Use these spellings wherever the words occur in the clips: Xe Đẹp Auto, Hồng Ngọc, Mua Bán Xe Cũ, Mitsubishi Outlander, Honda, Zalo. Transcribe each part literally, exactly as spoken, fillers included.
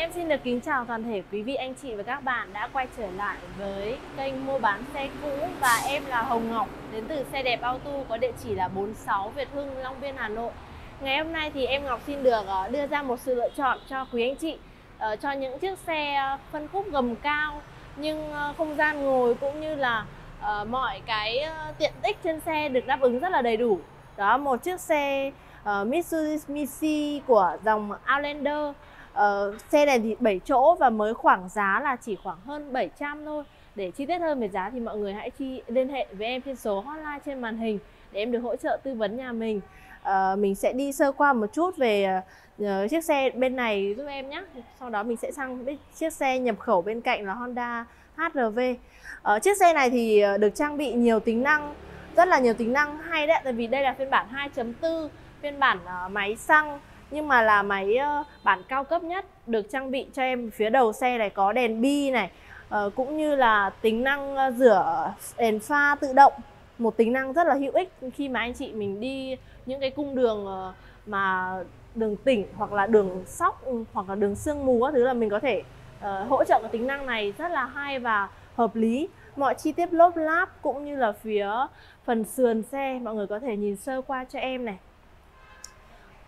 Em xin được kính chào toàn thể quý vị anh chị và các bạn đã quay trở lại với kênh mua bán xe cũ. Và em là Hồng Ngọc đến từ Xe Đẹp Auto có địa chỉ là bốn mươi sáu Việt Hưng, Long Biên, Hà Nội. Ngày hôm nay thì em Ngọc xin được đưa ra một sự lựa chọn cho quý anh chị cho những chiếc xe phân khúc gầm cao, nhưng không gian ngồi cũng như là mọi cái tiện ích trên xe được đáp ứng rất là đầy đủ. Đó, một chiếc xe Mitsubishi của dòng Outlander. Uh, xe này thì bảy chỗ và mới khoảng giá là chỉ khoảng hơn bảy trăm thôi. Để chi tiết hơn về giá thì mọi người hãy chi liên hệ với em trên số hotline trên màn hình để em được hỗ trợ tư vấn nhà mình. uh, Mình sẽ đi sơ qua một chút về uh, chiếc xe bên này giúp em nhé. Sau đó mình sẽ sang chiếc xe nhập khẩu bên cạnh là Honda hát rờ vê. uh, Chiếc xe này thì được trang bị nhiều tính năng, rất là nhiều tính năng hay đấy. Tại vì đây là phiên bản hai chấm bốn, phiên bản uh, máy xăng, nhưng mà là máy bản cao cấp nhất. Được trang bị cho em phía đầu xe này có đèn bi này, cũng như là tính năng rửa đèn pha tự động. Một tính năng rất là hữu ích khi mà anh chị mình đi những cái cung đường mà đường tỉnh hoặc là đường sóc hoặc là đường sương mù các thứ, là mình có thể hỗ trợ cái tính năng này rất là hay và hợp lý. Mọi chi tiết lốp láp cũng như là phía phần sườn xe mọi người có thể nhìn sơ qua cho em này,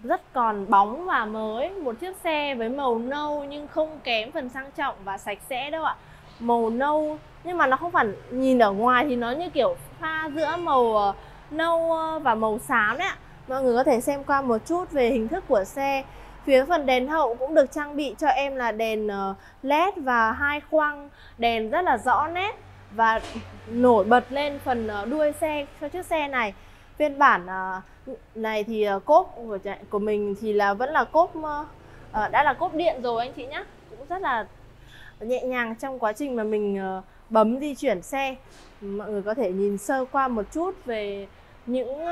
rất còn bóng và mới. Một chiếc xe với màu nâu nhưng không kém phần sang trọng và sạch sẽ đâu ạ. Màu nâu nhưng mà nó không phải, nhìn ở ngoài thì nó như kiểu pha giữa màu nâu và màu xám đấy ạ. Mọi người có thể xem qua một chút về hình thức của xe. Phía phần đèn hậu cũng được trang bị cho em là đèn led và hai khoang đèn rất là rõ nét và nổi bật lên phần đuôi xe cho chiếc xe này. Phiên bản này thì cốp của mình thì là vẫn là cốp, đã là cốp điện rồi anh chị nhé. Cũng rất là nhẹ nhàng trong quá trình mà mình bấm di chuyển xe. Mọi người có thể nhìn sơ qua một chút về những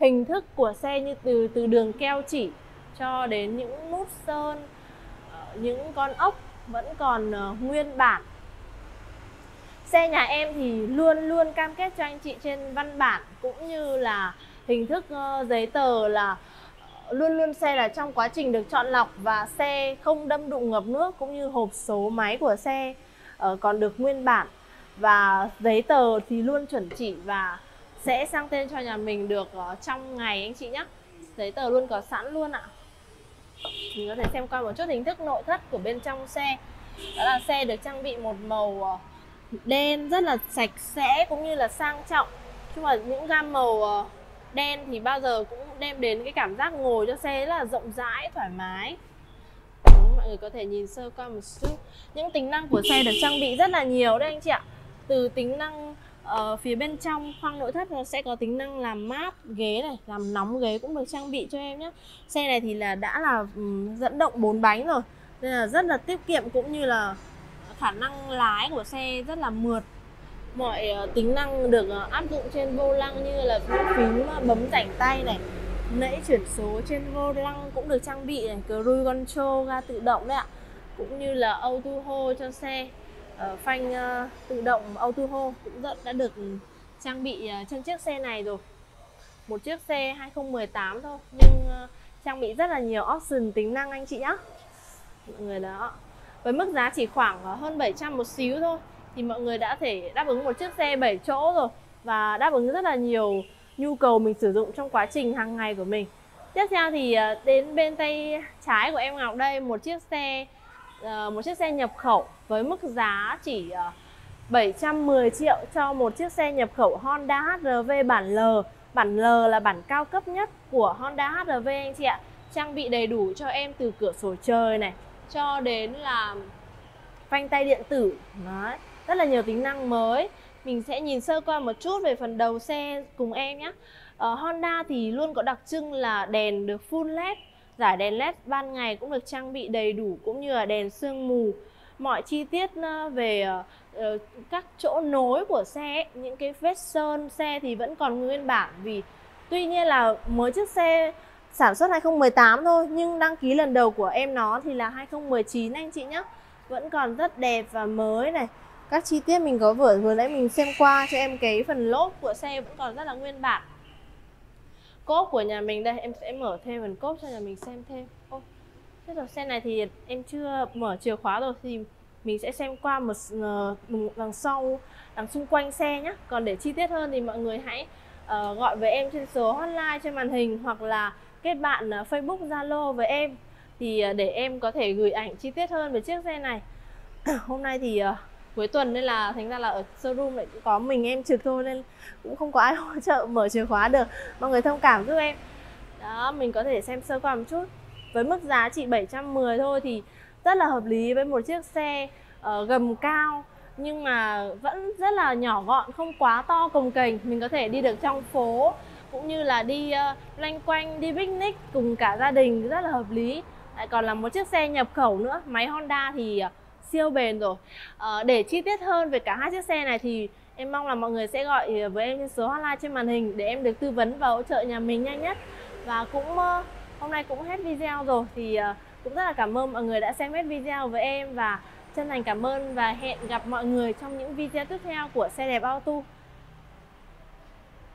hình thức của xe, như từ từ đường keo chỉ cho đến những nút sơn, những con ốc vẫn còn nguyên bản. Xe nhà em thì luôn luôn cam kết cho anh chị trên văn bản cũng như là hình thức giấy tờ là luôn luôn xe là trong quá trình được chọn lọc và xe không đâm đụng ngập nước, cũng như hộp số máy của xe còn được nguyên bản và giấy tờ thì luôn chuẩn chỉ và sẽ sang tên cho nhà mình được trong ngày anh chị nhé. Giấy tờ luôn có sẵn luôn ạ. Mình có thể xem qua một chút hình thức nội thất của bên trong xe. Đó là xe được trang bị một màu đen rất là sạch sẽ cũng như là sang trọng. Chứ mà những gam màu đen thì bao giờ cũng đem đến cái cảm giác ngồi cho xe rất là rộng rãi, thoải mái. Đúng, mọi người có thể nhìn sơ qua một chút. Những tính năng của xe được trang bị rất là nhiều đấy anh chị ạ. Từ tính năng uh, phía bên trong khoang nội thất nó sẽ có tính năng làm mát ghế này, làm nóng ghế cũng được trang bị cho em nhé. Xe này thì là đã là um, dẫn động bốn bánh rồi nên là rất là tiết kiệm, cũng như là khả năng lái của xe rất là mượt. Mọi tính năng được áp dụng trên vô lăng như là phím bấm rảnh tay này, nãy chuyển số trên vô lăng cũng được trang bị này, cruise control, ga tự động đấy ạ, cũng như là auto hold cho xe, phanh tự động auto hold cũng đã được trang bị trên chiếc xe này rồi. Một chiếc xe hai không một tám thôi nhưng trang bị rất là nhiều option tính năng anh chị nhá. Mọi người đó, với mức giá chỉ khoảng hơn bảy trăm một xíu thôi thì mọi người đã thể đáp ứng một chiếc xe bảy chỗ rồi và đáp ứng rất là nhiều nhu cầu mình sử dụng trong quá trình hàng ngày của mình. Tiếp theo thì đến bên tay trái của em Ngọc đây, một chiếc xe một chiếc xe nhập khẩu với mức giá chỉ bảy trăm mười triệu cho một chiếc xe nhập khẩu Honda hát rờ vê bản L. Bản L là bản cao cấp nhất của Honda hát rờ vê anh chị ạ. Trang bị đầy đủ cho em từ cửa sổ trời này cho đến là phanh tay điện tử. Đấy, rất là nhiều tính năng mới. Mình sẽ nhìn sơ qua một chút về phần đầu xe cùng em nhé. Ờ, Honda thì luôn có đặc trưng là đèn được full led, giải đèn led ban ngày cũng được trang bị đầy đủ, cũng như là đèn sương mù. Mọi chi tiết về các chỗ nối của xe, những cái vết sơn xe thì vẫn còn nguyên bản, vì tuy nhiên là mới chiếc xe sản xuất hai không một tám thôi nhưng đăng ký lần đầu của em nó thì là hai không một chín anh chị nhé. Vẫn còn rất đẹp và mới này. Các chi tiết mình có vừa vừa nãy mình xem qua cho em, cái phần lốp của xe vẫn còn rất là nguyên bản. Cốp của nhà mình đây, em sẽ mở thêm phần cốp cho nhà mình xem thêm. Ô, Thế rồi xe này thì em chưa mở chìa khóa rồi thì mình sẽ xem qua một đằng sau, đằng xung quanh xe nhé. Còn để chi tiết hơn thì mọi người hãy uh, gọi với em trên số hotline trên màn hình hoặc là kết bạn uh, Facebook, Zalo với em thì uh, để em có thể gửi ảnh chi tiết hơn về chiếc xe này. Hôm nay thì uh, cuối tuần nên là thành ra là ở showroom lại cũng có mình em trực thôi nên cũng không có ai hỗ trợ mở chìa khóa được. Mọi người thông cảm giúp em. Đó, mình có thể xem sơ qua một chút. Với mức giá chỉ bảy trăm mười thôi thì rất là hợp lý với một chiếc xe uh, gầm cao nhưng mà vẫn rất là nhỏ gọn, không quá to cồng kềnh. Mình có thể đi được trong phố cũng như là đi uh, loanh quanh, đi picnic cùng cả gia đình rất là hợp lý. Lại còn là một chiếc xe nhập khẩu nữa, máy Honda thì uh, siêu bền rồi. Uh, để chi tiết hơn về cả hai chiếc xe này thì em mong là mọi người sẽ gọi với em số hotline trên màn hình để em được tư vấn và hỗ trợ nhà mình nhanh nhất. Và cũng uh, hôm nay cũng hết video rồi thì uh, cũng rất là cảm ơn mọi người đã xem hết video với em và chân thành cảm ơn và hẹn gặp mọi người trong những video tiếp theo của Xe Đẹp Auto.